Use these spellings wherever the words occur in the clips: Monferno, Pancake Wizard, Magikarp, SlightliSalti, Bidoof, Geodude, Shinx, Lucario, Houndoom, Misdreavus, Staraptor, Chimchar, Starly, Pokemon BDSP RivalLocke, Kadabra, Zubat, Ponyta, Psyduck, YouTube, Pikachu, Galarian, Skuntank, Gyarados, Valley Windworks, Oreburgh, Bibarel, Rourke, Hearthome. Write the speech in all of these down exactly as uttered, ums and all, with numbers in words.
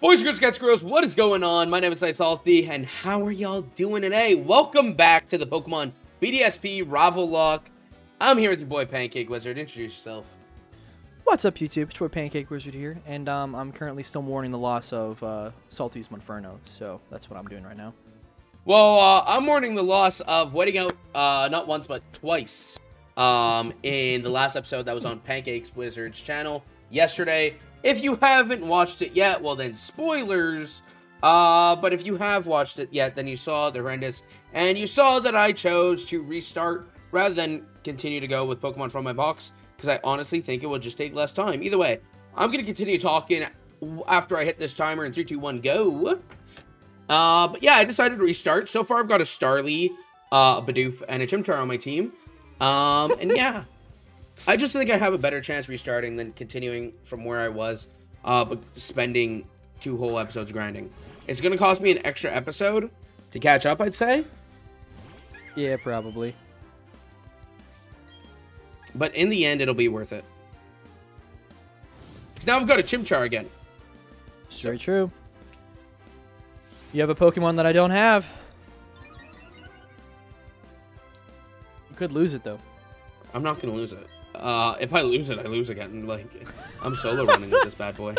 Boys, girls, cats, girls, what is going on? My name is SlightliSalti, and how are y'all doing today? Welcome back to the Pokemon B D S P RivalLocke. I'm here with your boy, Pancake Wizard. Introduce yourself. What's up, YouTube? It's your Pancake Wizard here, and um, I'm currently still mourning the loss of uh, Salty's Monferno, so that's what I'm doing right now. Well, uh, I'm mourning the loss of waiting out uh, not once, but twice um, in the last episode that was on Pancake Wizard's channel yesterday. If you haven't watched it yet, well then, spoilers. Uh, but if you have watched it yet, then you saw the horrendous. And you saw that I chose to restart rather than continue to go with Pokemon from my box, because I honestly think it will just take less time. Either way, I'm going to continue talking after I hit this timer in three, two, one, go. Uh, but yeah, I decided to restart. So far, I've got a Starly, uh, a Bidoof, and a Chimchar on my team. Um, and yeah. I just think I have a better chance restarting than continuing from where I was, uh, but spending two whole episodes grinding. It's going to cost me an extra episode to catch up, I'd say. Yeah, probably. But in the end, it'll be worth it. Because now I've got a Chimchar again. It's very true. You have a Pokemon that I don't have. You could lose it, though. I'm not going to lose it. Uh, if I lose it, I lose again. Like, I'm solo running with this bad boy.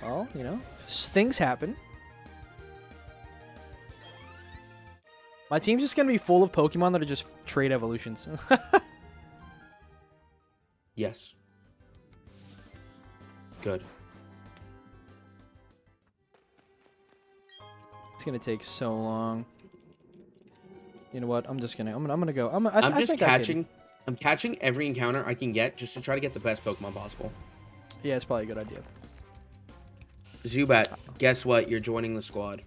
Well, you know, things happen. My team's just going to be full of Pokemon that are just trade evolutions. Yes. Good. It's going to take so long. You know what? I'm just gonna. I'm gonna. I'm gonna go. I'm. I, I'm I just think catching. I can. I'm catching every encounter I can get just to try to get the best Pokemon possible. Yeah, it's probably a good idea. Zubat, guess what? You're joining the squad.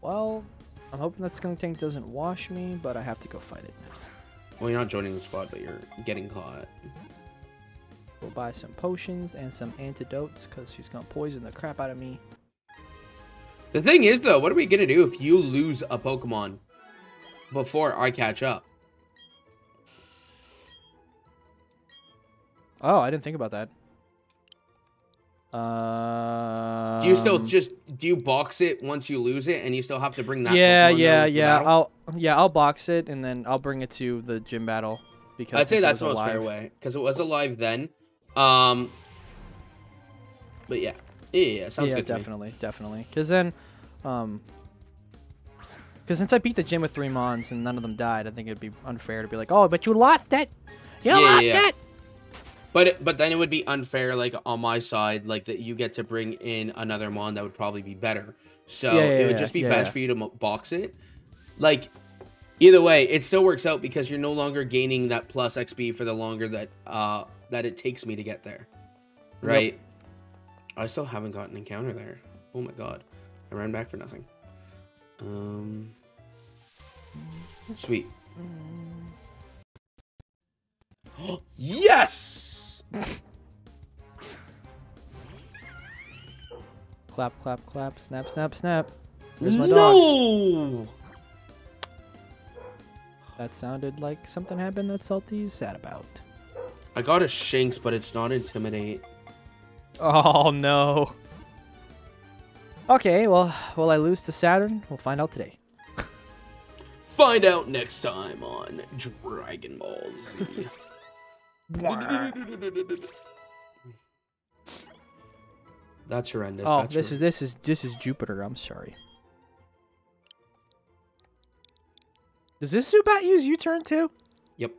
Well, I'm hoping that Skuntank doesn't wash me, but I have to go fight it. Well, you're not joining the squad, but you're getting caught. We'll buy some potions and some antidotes because she's gonna poison the crap out of me. The thing is, though, what are we going to do if you lose a Pokemon before I catch up? Oh, I didn't think about that. Um, do you still just, do you box it once you lose it and you still have to bring that yeah, Pokemon yeah, yeah. I'll, yeah, I'll box it and then I'll bring it to the gym battle. Because I'd say that's the most fair way because it was alive then. Um, but yeah. Yeah, yeah, sounds yeah, good. Yeah, definitely, definitely. Because then, um, because since I beat the gym with three Mons and none of them died, I think it'd be unfair to be like, oh, but you lost it. You yeah, lost yeah. it. But it, but then it would be unfair, like on my side, like that you get to bring in another Mon that would probably be better. So yeah, yeah, it would yeah, just be yeah, best yeah. for you to box it. Like, either way, it still works out because you're no longer gaining that plus X P for the longer that uh that it takes me to get there, right? Yep. I still haven't gotten an encounter there. Oh my god. I ran back for nothing. Um, sweet. Yes! Clap, clap, clap. Snap, snap, snap. Where's my no! dog? That sounded like something happened that Salty's sad about. I got a Shinx, but it's not Intimidate. Oh, no. Okay, well, will I lose to Saturn? We'll find out today. Find out next time on Dragon Ball Z. That's horrendous. Oh, That's this horrendous. is this is this is Jupiter. I'm sorry. Does this Zubat use U-turn too? Yep.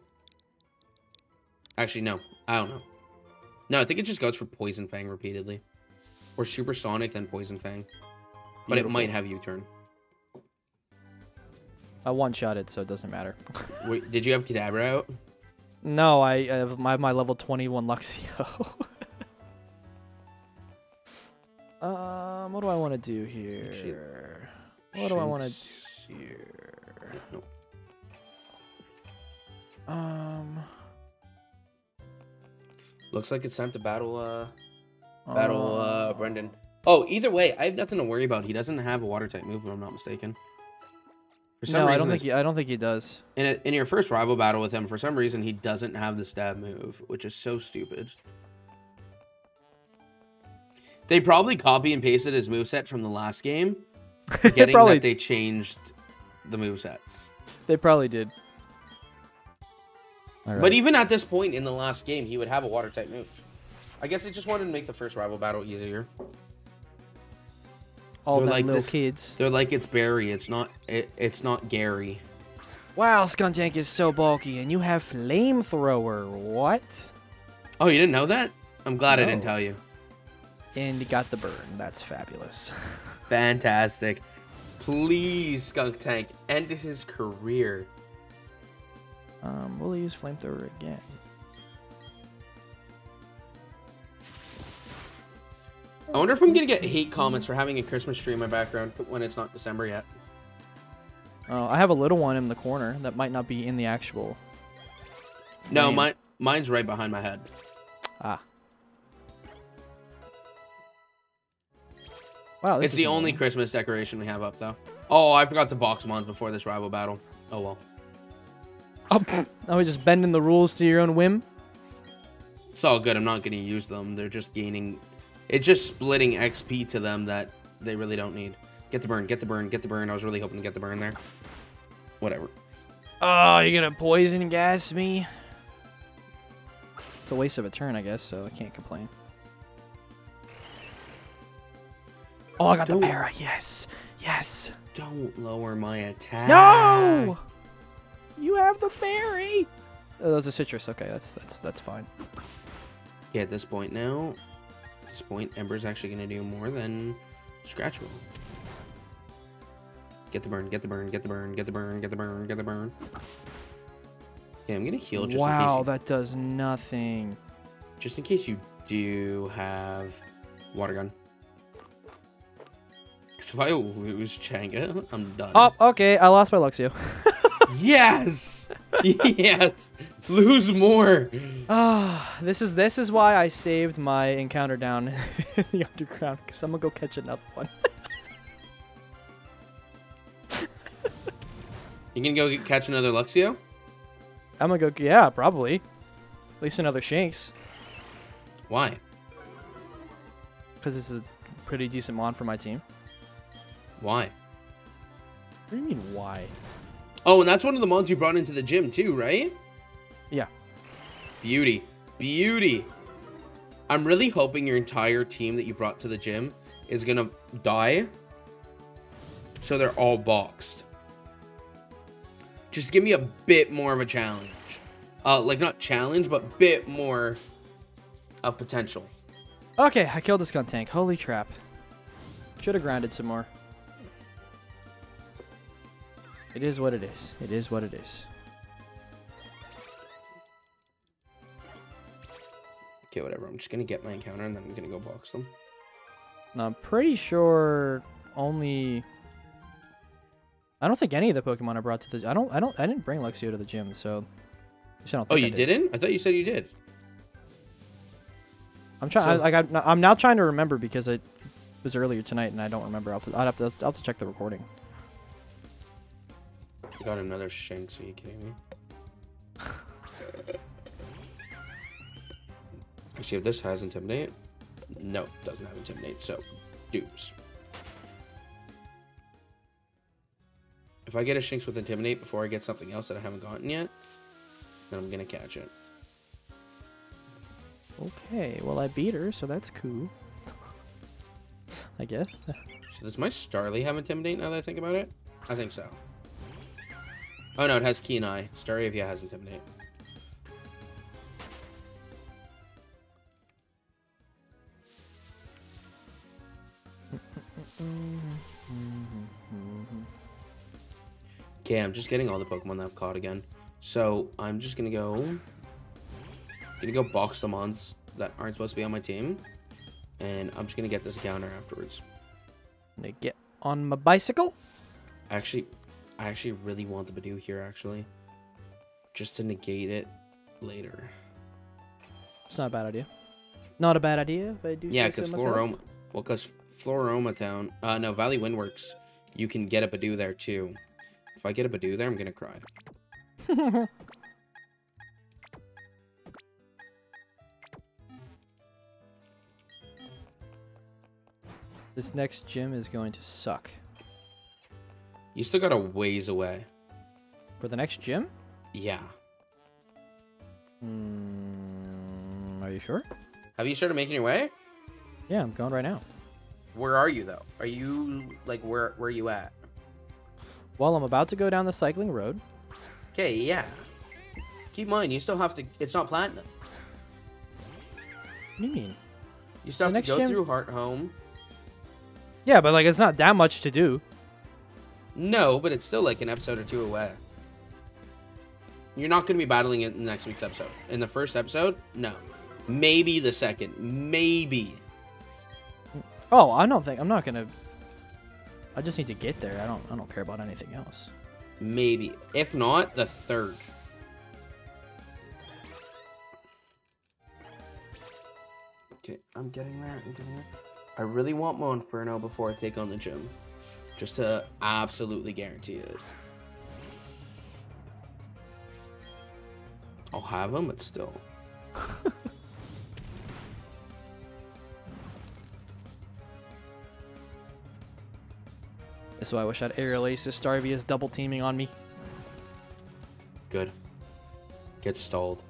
Actually, no. I don't know. No, I think it just goes for Poison Fang repeatedly. Or Supersonic, then Poison Fang. But Beautiful. It might have U-turn. I one-shot it, so it doesn't matter. Wait, did you have Kadabra out? No, I, I have my, my level twenty-one Luxio. um, what do I want to do here? What do I want to do here? Nope. Um... Looks like it's time to battle, uh, battle, uh, Brendan. Oh, either way, I have nothing to worry about. He doesn't have a water type move, if I'm not mistaken. For some no, reason, I don't think he, I don't think he does. In a, in your first rival battle with him, for some reason, he doesn't have the stab move, which is so stupid. They probably copy and pasted his moveset from the last game, forgetting probably... that they changed the movesets. They probably did. All right. But even at this point in the last game, he would have a water type move. I guess they just wanted to make the first rival battle easier. All they're like little this, kids. They're like, it's Barry. It's not. It, it's not Gary. Wow, Skuntank is so bulky, and you have flamethrower. What? Oh, you didn't know that? I'm glad no. I didn't tell you. And you got the burn. That's fabulous. Fantastic. Please, Skuntank, end his career. Um, we'll use flamethrower again. I wonder if I'm going to get hate comments for having a Christmas tree in my background when it's not December yet. Oh, I have a little one in the corner that might not be in the actual frame. No, my, mine's right behind my head. Ah. Wow, this it's the only Christmas decoration we have up, though. Oh, I forgot to box mons before this rival battle. Oh, well. Oh, now we're just bending the rules to your own whim? It's all good. I'm not going to use them. They're just gaining... It's just splitting X P to them that they really don't need. Get the burn, get the burn, get the burn. I was really hoping to get the burn there. Whatever. Oh, you're going to poison gas me? It's a waste of a turn, I guess, so I can't complain. Oh, I got don't, the para. Yes. Yes. Don't lower my attack. No! You have the berry. Oh, that's a citrus. Okay, that's that's that's fine. Yeah, at this point now... At this point, Ember's actually going to do more than Scratch Roll. Get the burn, get the burn, get the burn, get the burn, get the burn, get the burn. Yeah, I'm going to heal just wow, in case. Wow, that does nothing. Just in case you do have Water Gun. Because if I lose Changa, I'm done. Oh, okay, I lost my Luxio. Yes! Yes! Lose more! Ah, oh, this is this is why I saved my encounter down in the underground, because I'm gonna go catch another one. You gonna go get, catch another Luxio? I'm gonna go, yeah, probably. At least another Shinx. Why? Because it's a pretty decent mon for my team. Why? What do you mean, why? Oh, and that's one of the mons you brought into the gym too, right? Yeah. Beauty. Beauty. I'm really hoping your entire team that you brought to the gym is going to die. So they're all boxed. Just give me a bit more of a challenge. Uh, like, not challenge, but bit more of potential. Okay, I killed this Skuntank. Holy crap. Should have grinded some more. It is what it is. It is what it is. Okay, whatever. I'm just going to get my encounter and then I'm going to go box them. Now, I'm pretty sure only... I don't think any of the Pokemon I brought to the... I don't... I don't... I didn't bring Luxio to the gym, so... I don't think oh, you I did. didn't? I thought you said you did. I'm trying... So... Like, I'm, I'm now trying to remember because it was earlier tonight and I don't remember. I'll, I'll, have, to, I'll have to check the recording. I got another Shinx, are you kidding me? Actually, if this has Intimidate, no, it doesn't have Intimidate, so dupes. If I get a Shinx with Intimidate before I get something else that I haven't gotten yet, then I'm going to catch it. Okay, well, I beat her, so that's cool. I guess. So does my Starly have Intimidate now that I think about it? I think so. Oh no, it has Keen Eye. Staravia has Intimidate. Okay, I'm just getting all the Pokemon that I've caught again. So I'm just gonna go, gonna go box the mons that aren't supposed to be on my team, and I'm just gonna get this encounter afterwards. I'm gonna get on my bicycle. Actually. I actually really want the Bidoof here, actually. Just to negate it later. It's not a bad idea. Not a bad idea, but I do yeah, because so Floroma... Well, because Floroma Town... Uh, no, Valley Windworks, you can get a Bidoof there, too. If I get a Bidoof there, I'm gonna cry. This next gym is going to suck. You still got a ways away. For the next gym? Yeah. Mm, are you sure? Have you started making your way? Yeah, I'm going right now. Where are you, though? Are you, like, where, where are you at? Well, I'm about to go down the cycling road. Okay, yeah. Keep in mind, you still have to... It's not platinum. What do you mean? You still have to go through Hearthome. Yeah, but, like, it's not that much to do. No, but it's still, like, an episode or two away. You're not going to be battling it in next week's episode. In the first episode? No. Maybe the second. Maybe. Oh, I don't think... I'm not going to... I just need to get there. I don't I don't care about anything else. Maybe. If not, the third. Okay, I'm getting there. I'm getting there. I really want Monferno before I take on the gym. Just to absolutely guarantee it. I'll have him, but still. That's why I wish I'd aerial ace this. Staravia is double teaming on me. Good. Get stalled.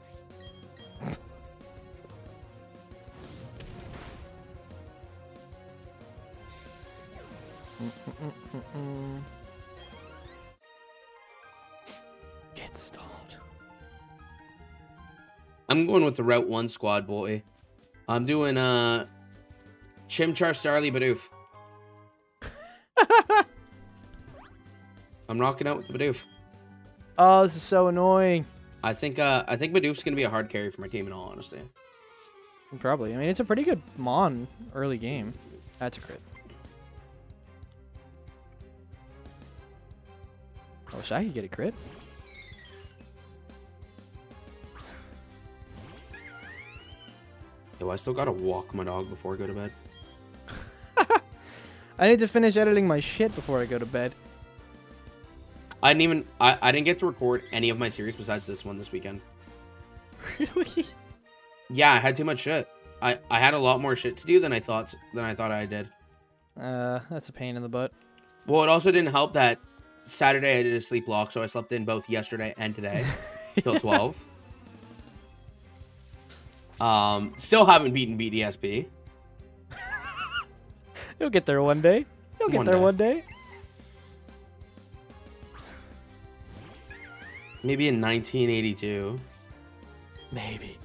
Mm-mm-mm-mm-mm. Get stalled. I'm going with the Route one squad, boy. I'm doing uh, Chimchar, Starly, Bidoof. I'm rocking out with the Bidoof. Oh, this is so annoying. I think uh, I think Bidoof's going to be a hard carry for my team, in all honesty. Probably. I mean, it's a pretty good Mon early game. That's a crit. I wish I could get a crit. Yo, I still got to walk my dog before I go to bed. I need to finish editing my shit before I go to bed. I didn't even, I, I didn't get to record any of my series besides this one this weekend. Really? Yeah, I had too much shit. I, I had a lot more shit to do than I thought, than I thought I did. Uh, that's a pain in the butt. Well, it also didn't help that Saturday I did a sleep block, so I slept in both yesterday and today till twelve. Um, still haven't beaten B D S P. You'll get there one day. You'll get one there day. one day. Maybe in nineteen eighty-two. Maybe.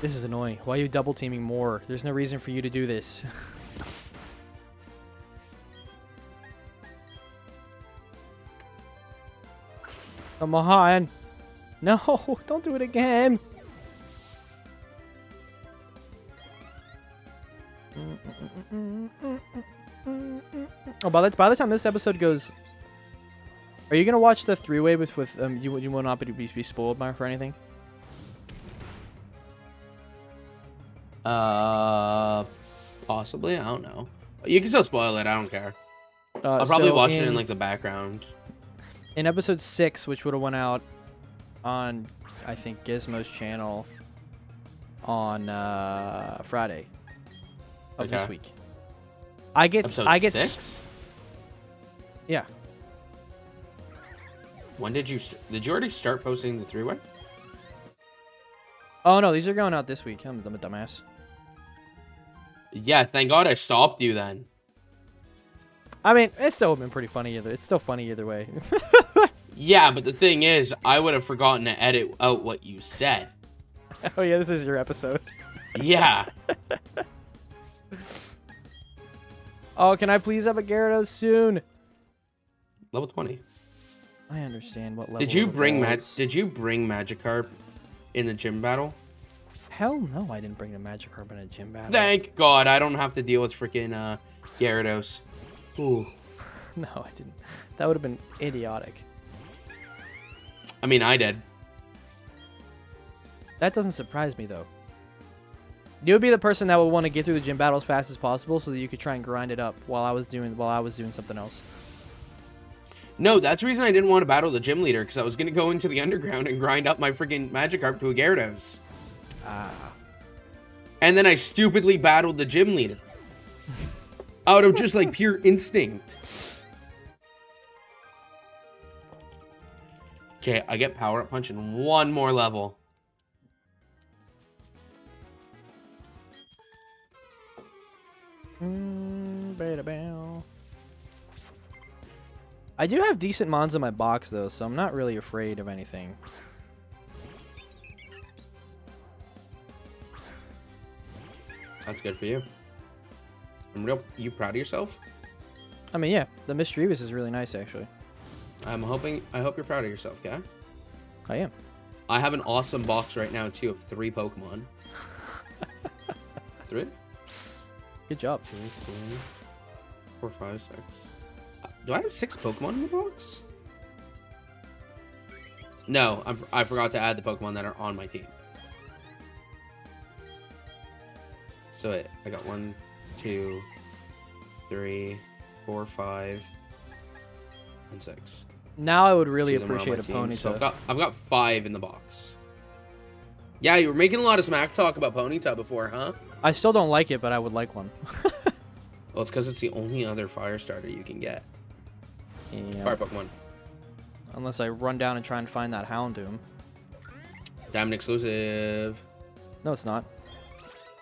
This is annoying. Why are you double teaming more? There's no reason for you to do this. Come on. No, don't do it again. Oh, by the, by the time this episode goes, are you gonna watch the three-way with with um? You you will not be be spoiled by for anything. Uh, possibly. I don't know. You can still spoil it. I don't care. Uh, I'll probably so watch in, it in like the background. In episode six, which would have went out on, I think Gizmo's channel on uh, Friday of okay. this week. I get. Episode I get. Six? Yeah. When did you did you already start posting the three-way? Oh no, these are going out this week. I'm, I'm a dumbass. Yeah, thank God I stopped you then. I mean, it's still been pretty funny either. It's still funny either way. Yeah, but the thing is, I would have forgotten to edit out what you said. Oh yeah, this is your episode. Yeah. Oh, can I please have a Gyarados soon? Level twenty. I understand what level. Did you bring Mag Did you bring Magikarp in the gym battle? Hell no, I didn't bring the Magikarp in a gym battle. Thank God, I don't have to deal with freaking uh, Gyarados. Ooh. No, I didn't. That would have been idiotic. I mean, I did. That doesn't surprise me though. You would be the person that would want to get through the gym battle as fast as possible so that you could try and grind it up while I was doing while I was doing something else. No, that's the reason I didn't want to battle the gym leader, because I was going to go into the underground and grind up my freaking Magikarp to a Gyarados. Ah. And then I stupidly battled the gym leader. Out of just, like, pure instinct. Okay, I get Power Up Punch in one more level. Mm, bada bow. I do have decent mons in my box, though, so I'm not really afraid of anything. That's good for you. I'm real. You proud of yourself? I mean, yeah. The Misdreavus is really nice, actually. I'm hoping. I hope you're proud of yourself, guy. I am. I have an awesome box right now too of three Pokemon. Three. Good job. Two, three, four, five, six. Do I have six Pokemon in the box? No, I'm, I forgot to add the Pokemon that are on my team. So wait, I got one, two, three, four, five, and six. Now I would really appreciate a Ponyta. So I've got, I've got five in the box. Yeah, you were making a lot of smack talk about Ponyta before, huh? I still don't like it, but I would like one. Well, it's because it's the only other fire starter you can get. Yep. Fire Pokemon. Unless I run down and try and find that Houndoom. Diamond exclusive. No, it's not.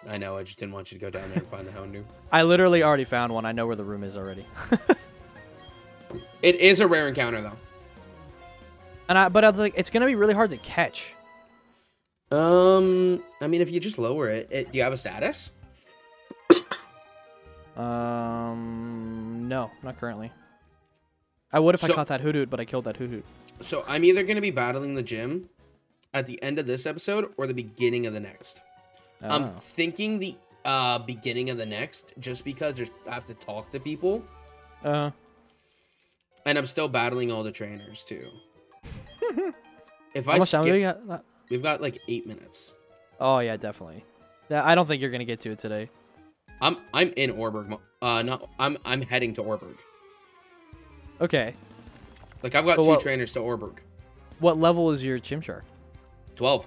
I know, I just didn't want you to go down there and find the Houndoom. I literally already found one. I know where the room is already. It is a rare encounter, though. And I, but I was like, it's going to be really hard to catch. Um, I mean, if you just lower it, it do you have a status? um, no, not currently. I would if so, I caught that Hoot-Hoot, but I killed that Hoot-Hoot. So I'm either going to be battling the gym at the end of this episode or the beginning of the next. Oh. I'm thinking the uh, beginning of the next, just because there's, I have to talk to people. Uh-huh. And I'm still battling all the trainers, too. If I skip, we got? We've got, like, eight minutes. Oh, yeah, definitely. Yeah, I don't think you're going to get to it today. I'm I'm in Oreburgh. Uh, no, I'm, I'm heading to Oreburgh. Okay. Like, I've got but two what, trainers to Oreburgh. What level is your Chimchar? twelve.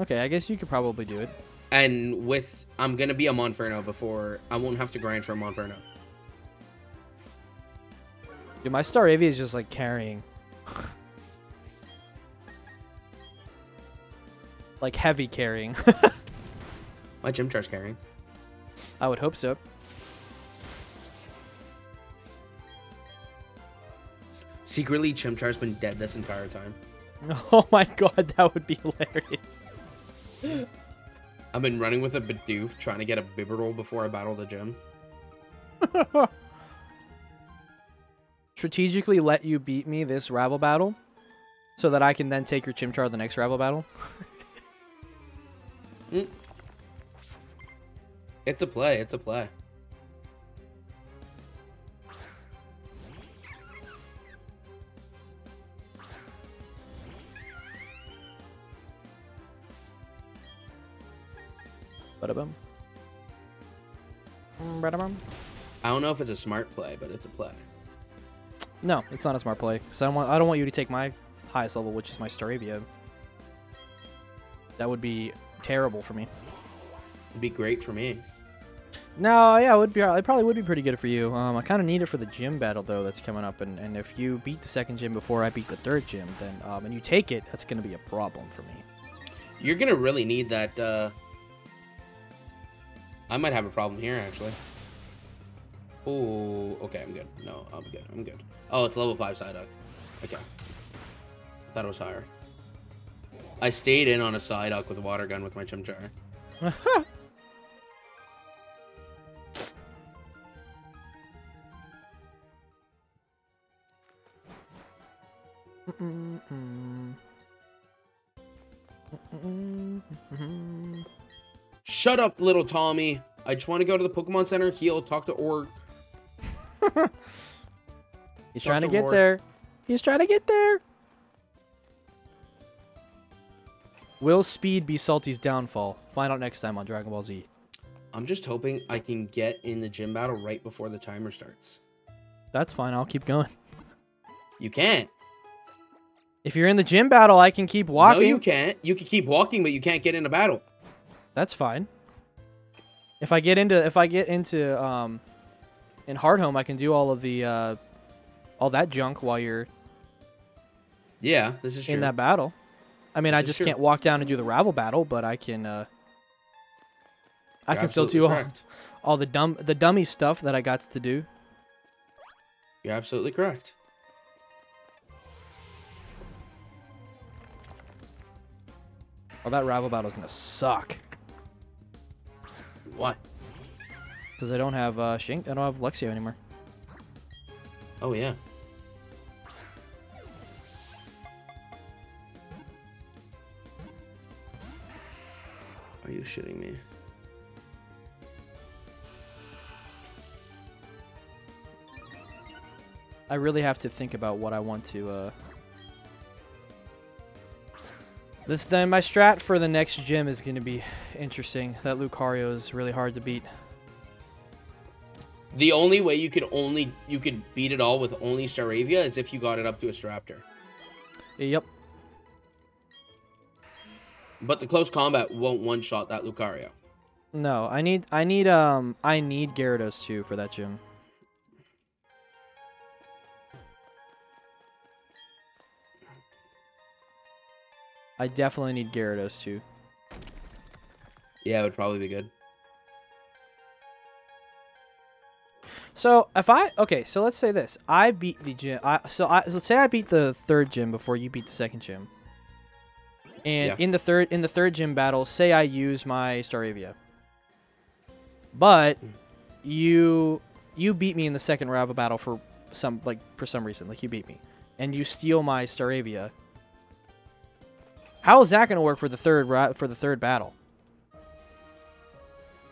Okay, I guess you could probably do it. And with... I'm going to be a Monferno before... I won't have to grind for a Monferno. Dude, my Staravia is just, like, carrying. Like, heavy carrying. My Chimchar's carrying. I would hope so. Secretly, Chimchar's been dead this entire time. Oh my god, that would be hilarious. I've been running with a Bidoof trying to get a Bibarel before I battle the gym. Strategically let you beat me this rival battle so that I can then take your Chimchar the next rival battle. mm. It's a play, it's a play. I don't know if it's a smart play, but it's a play. No, it's not a smart play. So I don't want I don't want you to take my highest level, which is my Staravia. That would be terrible for me. It'd be great for me. No, yeah, it would be. It probably would be pretty good for you. Um, I kind of need it for the gym battle though that's coming up, and and if you beat the second gym before I beat the third gym, then um, and you take it, that's gonna be a problem for me. You're gonna really need that. Uh... I might have a problem here, actually. Oh, okay, I'm good. No, I'm good. I'm good. Oh, it's level five Psyduck. Okay. I thought it was higher. I stayed in on a Psyduck with a water gun with my Chimchar. Shut up, little Tommy. I just want to go to the Pokemon Center, heal, talk to Org. He's trying to get there. He's trying to get there. Will speed be Salty's downfall? Find out next time on Dragon Ball Z. I'm just hoping I can get in the gym battle right before the timer starts. That's fine. I'll keep going. You can't. If you're in the gym battle, I can keep walking. No, you can't. You can keep walking, but you can't get in a battle. That's fine. If I get into, if I get into, um, in Hearthome, I can do all of the, uh, all that junk while you're. Yeah, this is true. In that battle. I mean, this I just can't walk down and do the Ravel battle, but I can. Uh, I You're can still do all, all the dumb the dummy stuff that I got to do. You're absolutely correct. Oh, that rival battle's gonna suck. Why? Because I don't have uh, Shinx. I don't have Luxio anymore. Oh yeah. Are you shitting me? I really have to think about what I want to, uh... This, then, my strat for the next gym is going to be interesting. That Lucario is really hard to beat. The only way you could only... You could beat it all with only Staravia is if you got it up to a Staraptor. Yep. But the close combat won't one-shot that Lucario. No, I need... I need, um... I need Gyarados, too, for that gym. I definitely need Gyarados, too. Yeah, it would probably be good. So, if I... Okay, so let's say this. I beat the gym... I, so, I, so, let's say I beat the third gym before you beat the second gym. And yeah. in the third in the third gym battle, say I use my Staravia. But, you you beat me in the second Ravel battle for some, like, for some reason. Like, you beat me. And you steal my Staravia. How is that going to work for the third for the third battle?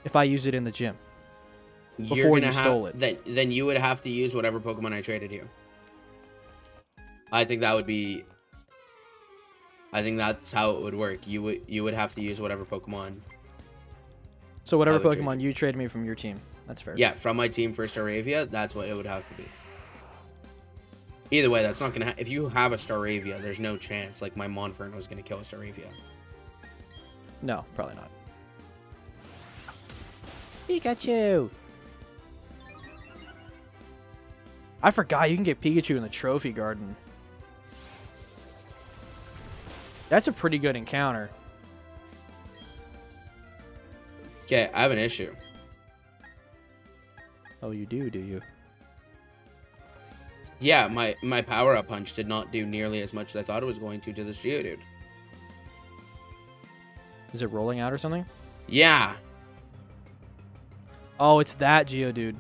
If I use it in the gym before You're gonna you stole have, it, then then you would have to use whatever Pokemon I traded you. I think that would be. I think that's how it would work. You would you would have to use whatever Pokemon. So whatever Pokemon trade you. you traded me from your team, that's fair. Yeah, from my team for Staravia, that's what it would have to be. Either way, that's not going to happen. If you have a Staravia, there's no chance. Like, my Monferno is going to kill a Staravia. No, probably not. Pikachu! I forgot you can get Pikachu in the Trophy Garden. That's a pretty good encounter. Okay, I have an issue. Oh, you do, do you? Yeah, my, my power-up punch did not do nearly as much as I thought it was going to to this Geodude. Is it rolling out or something? Yeah. Oh, it's that Geodude.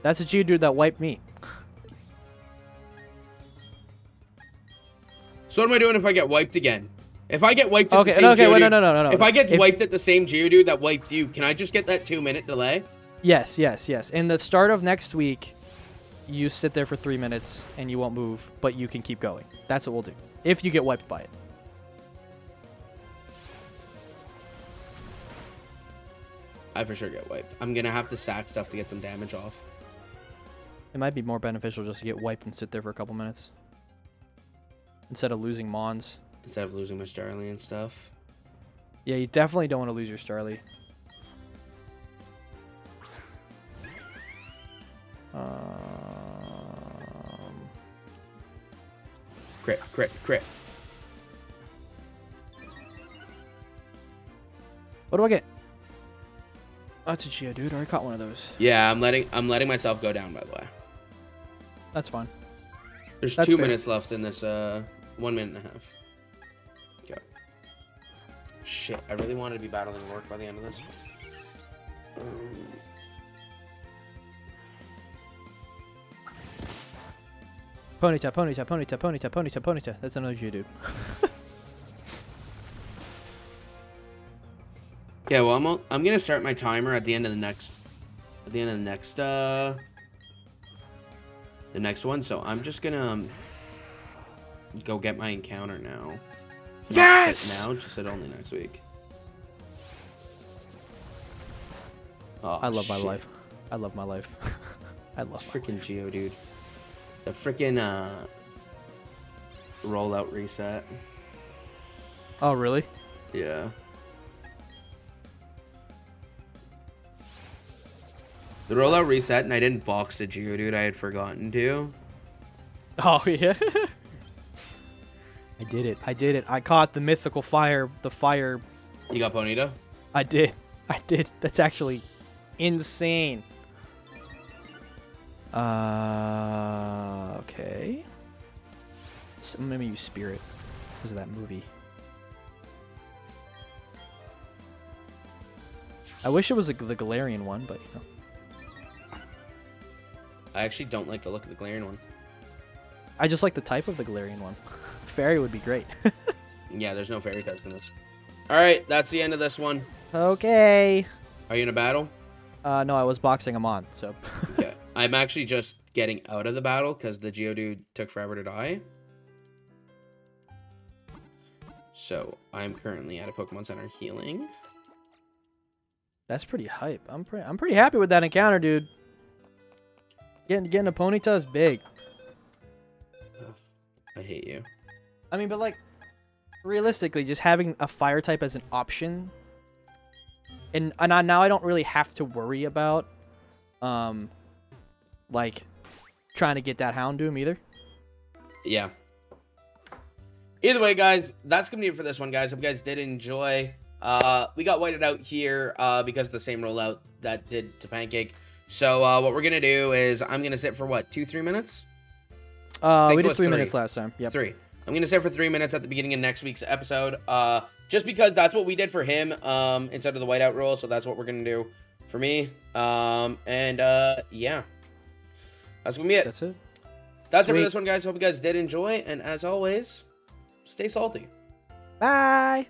That's a Geodude that wiped me. So what am I doing if I get wiped again? If I get wiped at okay, the same okay, Geodude... Wait, no, no, no, no, no. If I get if, wiped at the same Geodude that wiped you, can I just get that two-minute delay? Yes, yes, yes. In the start of next week... You sit there for three minutes and you won't move, but you can keep going. That's what we'll do. If you get wiped by it. I for sure get wiped. I'm going to have to sack stuff to get some damage off. It might be more beneficial just to get wiped and sit there for a couple minutes. Instead of losing Mons. Instead of losing my Starly and stuff. Yeah, you definitely don't want to lose your Starly. Uh... Crit, crit, crit. What do I get? Oh, it's a Geodude. I already caught one of those. Yeah, I'm letting I'm letting myself go down, by the way. That's fine. There's That's two fair. minutes left in this uh one minute and a half. Go. Shit, I really wanted to be battling Rourke by the end of this. Um, Ponyta, Ponyta, Ponyta, Ponyta, Ponyta, Ponyta. That's another Geodude. Yeah, well, I'm all, I'm gonna start my timer at the end of the next, at the end of the next, uh, the next one. So I'm just gonna um, go get my encounter now. Yes! Now, just hit only next week. Oh, I love shit. my life. I love my life. I love it's freaking Geodude. The freaking uh, rollout reset. Oh, really? Yeah. The rollout reset, and I didn't box the Geodude. I had forgotten to. Oh, yeah. I did it. I did it. I caught the mythical fire. The fire. You got Ponyta? I did. I did. That's actually insane. Uh, okay. So maybe you Spirit because of that movie. I wish it was a, the Galarian one, but you know. I actually don't like the look of the Galarian one. I just like the type of the Galarian one. Fairy would be great. Yeah, there's no fairy types in this. All right, that's the end of this one. Okay. Are you in a battle? Uh, no, I was boxing him on, so. Okay. I'm actually just getting out of the battle because the Geodude took forever to die. So I'm currently at a Pokemon Center healing. That's pretty hype. I'm pretty. I'm pretty happy with that encounter, dude. Getting getting a Ponyta is big. Ugh, I hate you. I mean, but like, realistically, just having a fire type as an option, and and I, now I don't really have to worry about, um, like, trying to get that Houndoom either. Yeah. Either way, guys, that's gonna be it for this one, guys. Hope you guys did enjoy. Uh, we got whited out here uh, because of the same rollout that did to Pancake. So uh, what we're gonna do is I'm gonna sit for what two, three minutes. Uh, we did three, three minutes last time. Yeah, three. I'm gonna sit for three minutes at the beginning of next week's episode. Uh, just because that's what we did for him um, instead of the whiteout roll. So that's what we're gonna do for me. Um, and uh, yeah, that's gonna be it. That's it. That's Sweet. it for this one, guys. Hope you guys did enjoy, and as always, stay salty. Bye.